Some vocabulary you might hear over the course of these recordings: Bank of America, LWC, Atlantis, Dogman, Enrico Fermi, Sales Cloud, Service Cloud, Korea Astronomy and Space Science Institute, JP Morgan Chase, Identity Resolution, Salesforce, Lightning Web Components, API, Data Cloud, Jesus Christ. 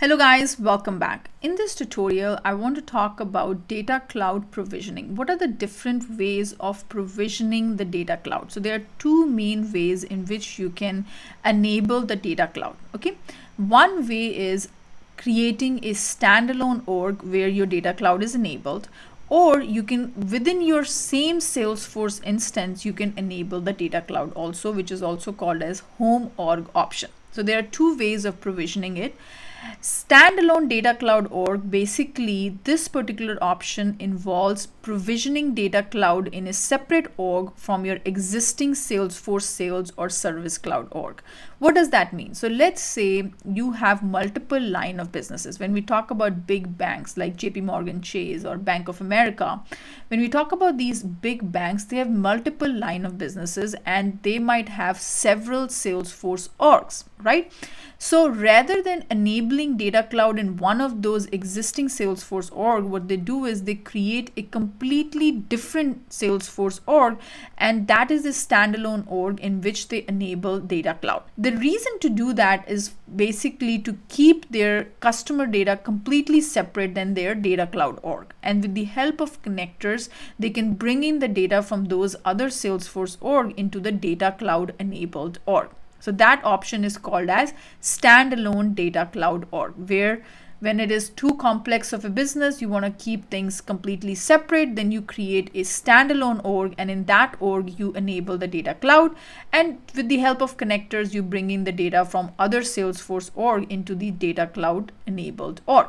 Hello guys, welcome back. In this tutorial, I want to talk about data cloud provisioning. What are the different ways of provisioning the data cloud? So there are two main ways in which you can enable the data cloud. Okay, one way is creating a standalone org where your data cloud is enabled, or you can, within your same Salesforce instance, you can enable the data cloud also, which is also called as home org option. So there are two ways of provisioning it. Standalone data cloud org, basically this particular option involves provisioning data cloud in a separate org from your existing Salesforce sales or service cloud org. What does that mean? So let's say you have multiple line of businesses. When we talk about big banks like JP Morgan Chase or Bank of America, when we talk about these big banks, they have multiple line of businesses and they might have several Salesforce orgs, right? So rather than enabling data cloud in one of those existing Salesforce org, what they do is they create a completely different Salesforce org, and that is a standalone org in which they enable data cloud. The reason to do that is basically to keep their customer data completely separate than their data cloud org. And with the help of connectors, they can bring in the data from those other Salesforce org into the data cloud enabled org. So that option is called as standalone data cloud org, where when it is too complex of a business, you want to keep things completely separate, then you create a standalone org, and in that org, you enable the data cloud. And with the help of connectors, you bring in the data from other Salesforce org into the data cloud enabled org.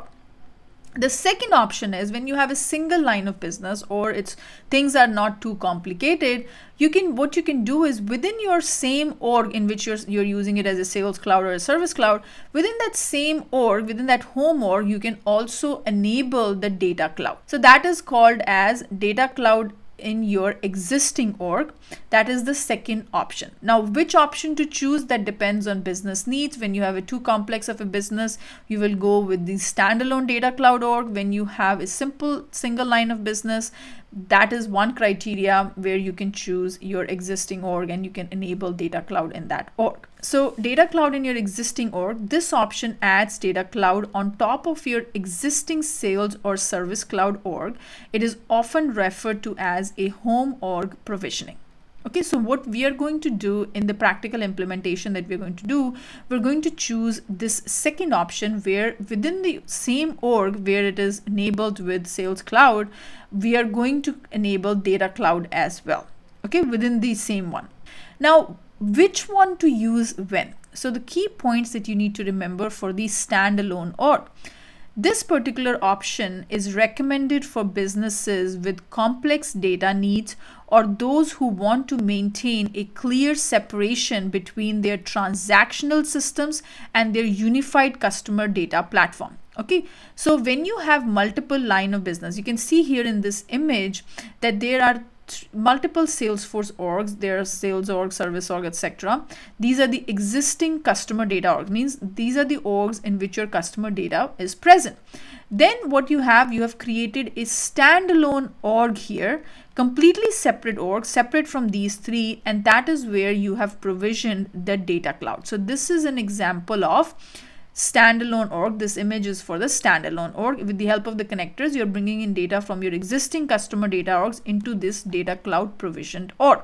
The second option is when you have a single line of business or it's things are not too complicated, you can, what you can do is within your same org in which you're using it as a sales cloud or a service cloud, within that same org, within that home org, you can also enable the data cloud. So that is called as data cloud in your existing org. That is the second option. Now, which option to choose, that depends on business needs. When you have a too complex of a business, you will go with the standalone data cloud org. When you have a simple single line of business, that is one criteria where you can choose your existing org and you can enable data cloud in that org. So data cloud in your existing org, this option adds data cloud on top of your existing sales or service cloud org. It is often referred to as a home org provisioning. Okay, so what we are going to do in the practical implementation that we're going to do, we're going to choose this second option where within the same org where it is enabled with Sales Cloud, we are going to enable Data Cloud as well. Okay, within the same one. Now, which one to use when? So the key points that you need to remember for the standalone org. This particular option is recommended for businesses with complex data needs or those who want to maintain a clear separation between their transactional systems and their unified customer data platform. Okay, so when you have multiple line of business, you can see here in this image that there are multiple Salesforce orgs, there are sales org, service org, etc. These are the existing customer data org, means these are the orgs in which your customer data is present. Then what you have created a standalone org here, completely separate org, separate from these three, and that is where you have provisioned the data cloud. So this is an example of standalone org. This image is for the standalone org. With the help of the connectors, you're bringing in data from your existing customer data orgs into this data cloud provisioned org.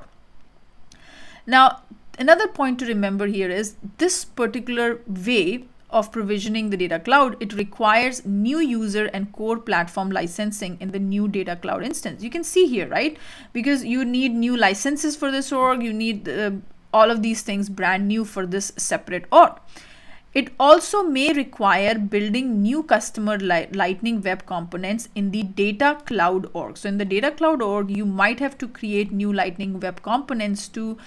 Now, another point to remember here is this particular way of provisioning the data cloud, it requires new user and core platform licensing in the new data cloud instance. You can see here, right? Because you need new licenses for this org, you need all of these things brand new for this separate org. It also may require building new customer Lightning Web Components in the Data Cloud org. So in the Data Cloud org, you might have to create new Lightning Web Components to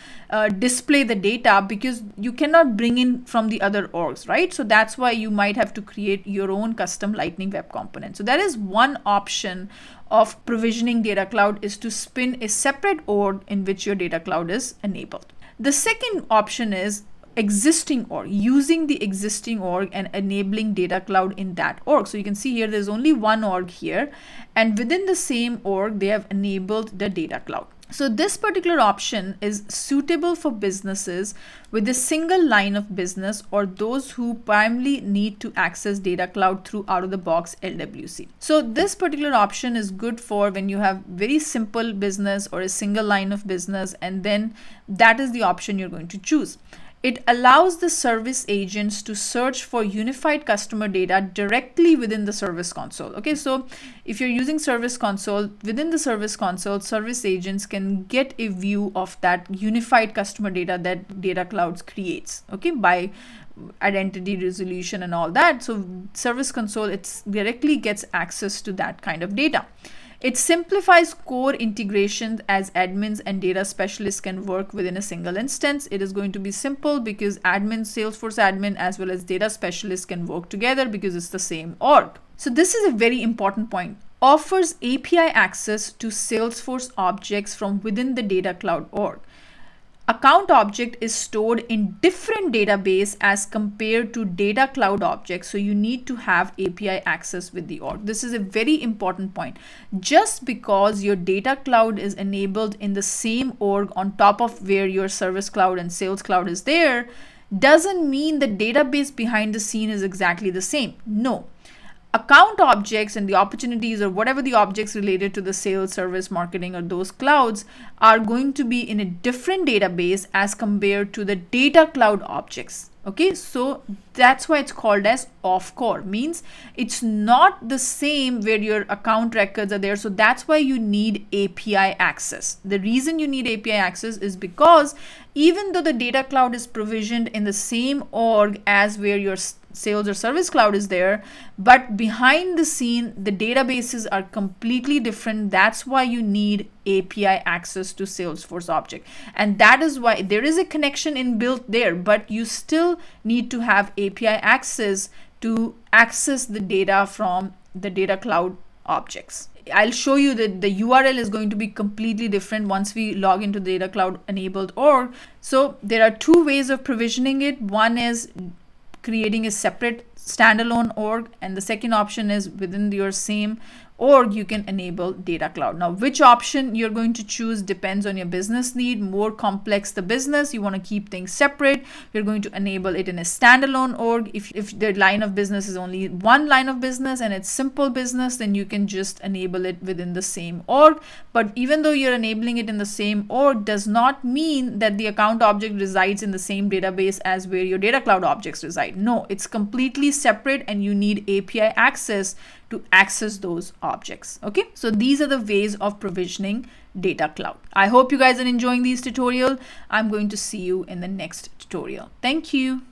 display the data because you cannot bring in from the other orgs, right? So that's why you might have to create your own custom Lightning Web Component. So that is one option of provisioning data cloud, is to spin a separate org in which your data cloud is enabled. The second option is existing org, using the existing org and enabling Data Cloud in that org. So you can see here, there's only one org here, and within the same org, they have enabled the Data Cloud. So this particular option is suitable for businesses with a single line of business or those who primarily need to access Data Cloud through out-of-the-box LWC. So this particular option is good for when you have very simple business or a single line of business, and then that is the option you're going to choose. It allows the service agents to search for unified customer data directly within the Service Console. Okay, so if you're using Service Console, within the Service Console, service agents can get a view of that unified customer data that Data Cloud creates, okay, by identity resolution and all that. So Service Console, it directly gets access to that kind of data. It simplifies core integrations as admins and data specialists can work within a single instance. It is going to be simple because admin, Salesforce admin, as well as data specialists can work together because it's the same org. So this is a very important point. Offers API access to Salesforce objects from within the Data Cloud org. Account object is stored in different database as compared to Data Cloud objects. So you need to have API access with the org. This is a very important point. Just because your Data Cloud is enabled in the same org on top of where your Service Cloud and Sales Cloud is there, doesn't mean the database behind the scene is exactly the same. No. Account objects and the opportunities or whatever the objects related to the sales, service, marketing, or those clouds are going to be in a different database as compared to the Data Cloud objects. Okay, so that's why it's called as off-core, means it's not the same where your account records are there. So that's why you need API access. The reason you need API access is because even though the Data Cloud is provisioned in the same org as where your Sales or Service Cloud is there, but behind the scene, the databases are completely different. That's why you need API access to Salesforce object. And that is why there is a connection inbuilt there, but you still need to have API access to access the data from the Data Cloud objects. I'll show you that the URL is going to be completely different once we log into the Data Cloud enabled org. So there are two ways of provisioning it. One is creating a separate standalone org, and the second option is within your same org you can enable Data Cloud. Now, which option you're going to choose depends on your business need. More complex the business, you want to keep things separate, you're going to enable it in a standalone org. If the line of business is only one line of business and it's simple business, then you can just enable it within the same org. But even though you're enabling it in the same org, does not mean that the account object resides in the same database as where your Data Cloud objects reside. No, it's completely separate, and you need API access to access those objects. Okay, so these are the ways of provisioning Data Cloud. I hope you guys are enjoying these tutorials. I'm going to see you in the next tutorial. Thank you.